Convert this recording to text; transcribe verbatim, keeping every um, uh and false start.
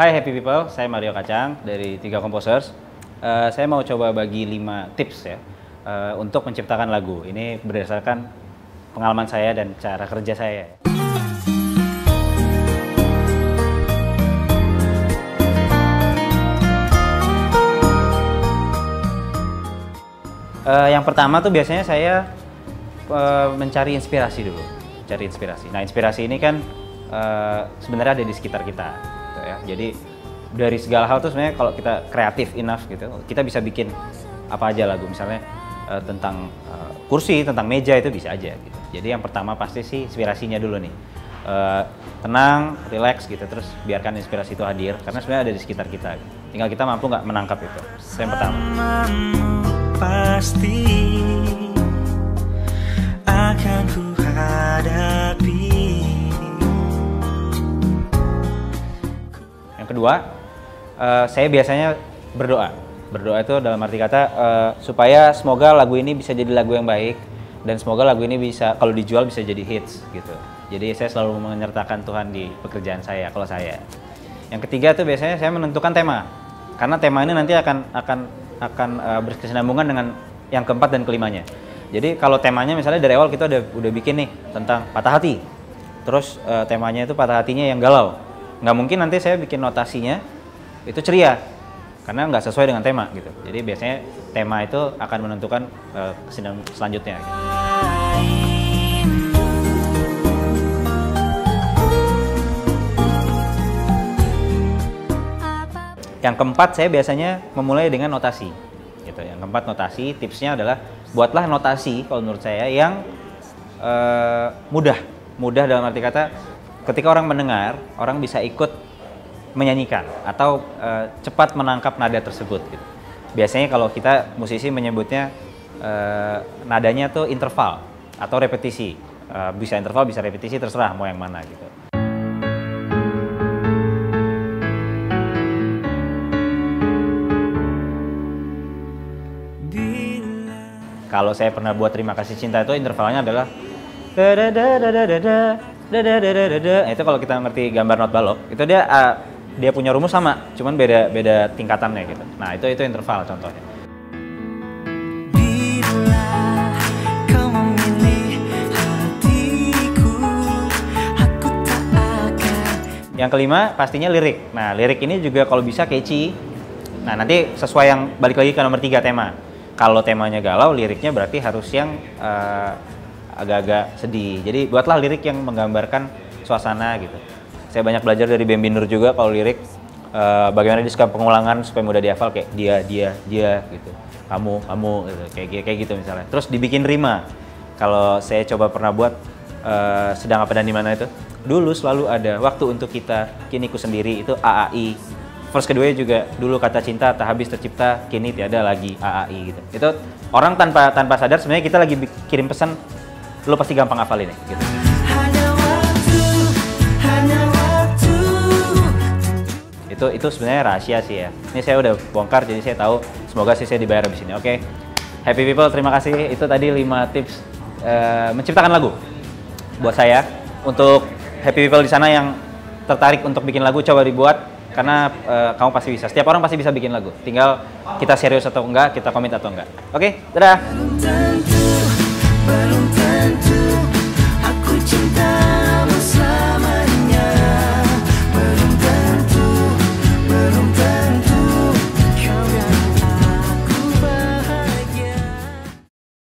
Hai Happy People, saya Mario Kacang dari Tiga Composers. Uh, saya mau coba bagi lima tips ya uh, untuk menciptakan lagu. Ini berdasarkan pengalaman saya dan cara kerja saya. Uh, yang pertama tuh biasanya saya uh, mencari inspirasi dulu, cari inspirasi. Nah, inspirasi ini kan uh, sebenarnya ada di sekitar kita. Ya, jadi dari segala hal tuh sebenarnya kalau kita kreatif enough gitu, kita bisa bikin apa aja lagu, misalnya uh, tentang uh, kursi, tentang meja, itu bisa aja gitu. Jadi yang pertama pasti sih inspirasinya dulu nih, uh, tenang, relax gitu, terus biarkan inspirasi itu hadir karena sebenarnya ada di sekitar kita. Gitu. Tinggal kita mampu nggak menangkap itu. Itu yang pertama. Pasti akan ku hadapi. Kedua, uh, saya biasanya berdoa. Berdoa itu dalam arti kata uh, supaya semoga lagu ini bisa jadi lagu yang baik dan semoga lagu ini bisa kalau dijual bisa jadi hits gitu. Jadi saya selalu menyertakan Tuhan di pekerjaan saya kalau saya. Yang ketiga itu biasanya saya menentukan tema karena tema ini nanti akan akan akan uh, berkesinambungan dengan yang keempat dan kelimanya. Jadi kalau temanya misalnya dari awal kita udah udah bikin nih tentang patah hati, terus uh, temanya itu patah hatinya yang galau. Nggak mungkin nanti saya bikin notasinya itu ceria karena nggak sesuai dengan tema gitu. Jadi biasanya tema itu akan menentukan uh, kesenangan selanjutnya gitu. Yang keempat saya biasanya memulai dengan notasi gitu. Yang keempat notasi, tipsnya adalah buatlah notasi kalau menurut saya yang uh, mudah mudah dalam arti kata ketika orang mendengar, orang bisa ikut menyanyikan atau e, cepat menangkap nada tersebut. Gitu. Biasanya kalau kita musisi menyebutnya e, nadanya tuh interval atau repetisi. E, bisa interval, bisa repetisi, terserah mau yang mana gitu. Bila... Kalau saya pernah buat Terima Kasih Cinta itu intervalnya adalah dadadadadadada. Nah, itu kalau kita ngerti gambar not balok, itu dia uh, dia punya rumus sama, cuman beda beda tingkatannya gitu. Nah, itu itu interval contohnya. Yang kelima pastinya lirik. Nah, lirik ini juga kalau bisa catchy. Nah, nanti sesuai yang balik lagi ke nomor tiga tema. Kalau temanya galau, liriknya berarti harus yang uh, agak-agak sedih. Jadi buatlah lirik yang menggambarkan suasana gitu. Saya banyak belajar dari Bambinur juga kalau lirik uh, bagaimana dia suka pengulangan supaya mudah dihafal kayak dia dia dia gitu. Kamu kamu gitu. Kayak kayak gitu misalnya. Terus dibikin rima. Kalau saya coba pernah buat uh, sedang apa dan di mana itu. Dulu selalu ada waktu untuk kita, kini ku sendiri itu A A I. Verse kedua juga dulu kata cinta tak habis tercipta, kini tiada lagi A A I gitu. Itu orang tanpa tanpa sadar sebenarnya kita lagi kirim pesan lo pasti gampang hafalin ya, gitu. Hanya waktu, hanya waktu. Itu itu sebenarnya rahasia sih ya. Ini saya udah bongkar jadi saya tahu. Semoga sih saya dibayar habis ini. Oke. Okay? Happy People, terima kasih. Itu tadi lima tips uh, menciptakan lagu buat saya. Untuk Happy People di sana yang tertarik untuk bikin lagu, coba dibuat karena uh, kamu pasti bisa. Setiap orang pasti bisa bikin lagu. Tinggal kita serius atau enggak, kita komit atau enggak. Oke, okay? Dadah.